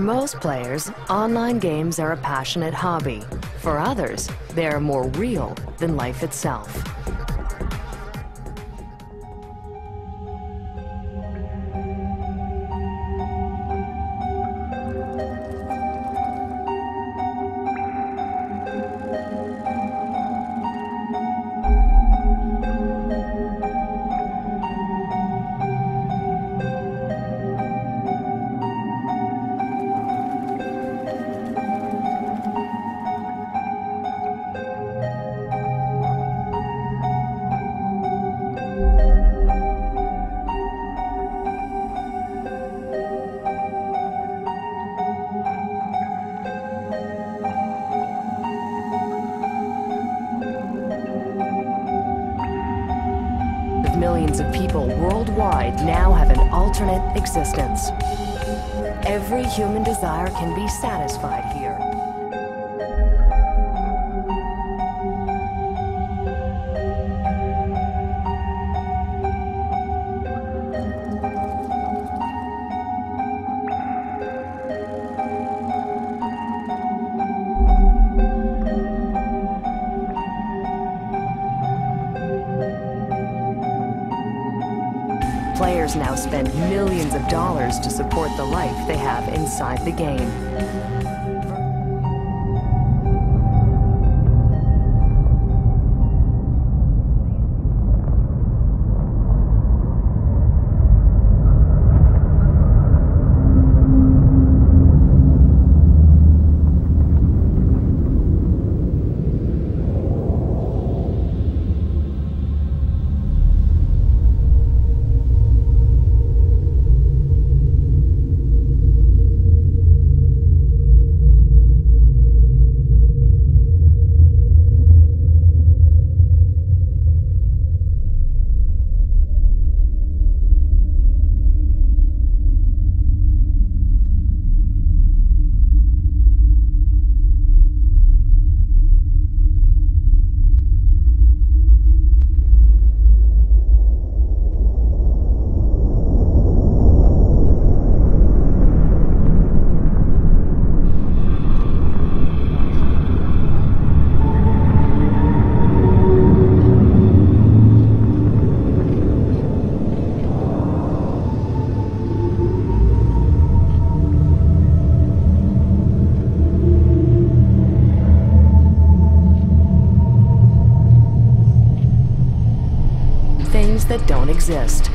most players, online games are a passionate hobby. For others, they are more real than life itself. Millions of people worldwide now have an alternate existence. Every human desire can be satisfied here. Players now spend millions of dollars to support the life they have inside the game. Things that don't exist.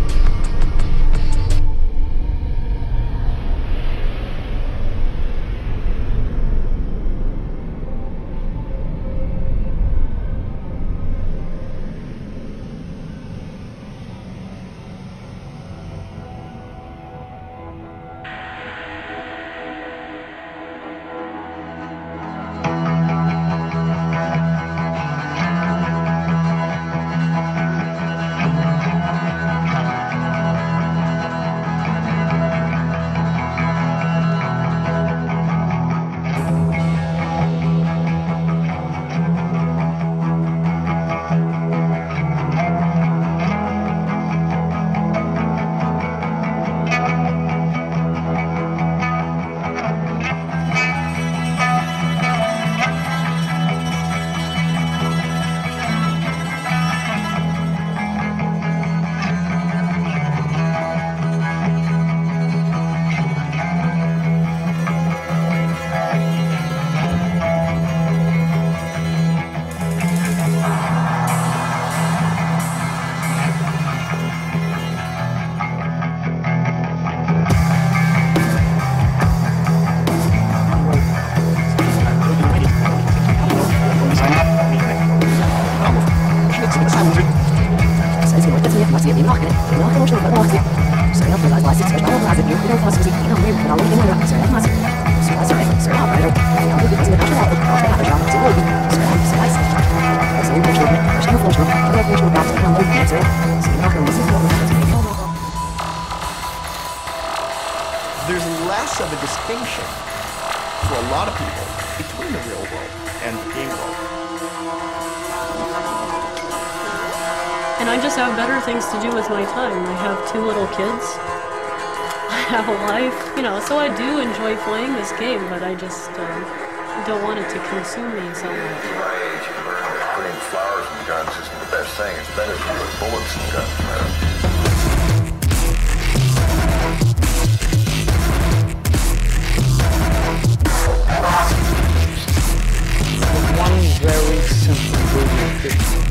There's less of a distinction for a lot of people between the real world and the game world. And I just have better things to do with my time. I have two little kids. how life, you know, so I do enjoy playing this game, but I just don't want it to consume me so much. At my age, you learn that putting flowers and guns isn't the best thing. It's better to put bullets and guns, man. One very simple movement.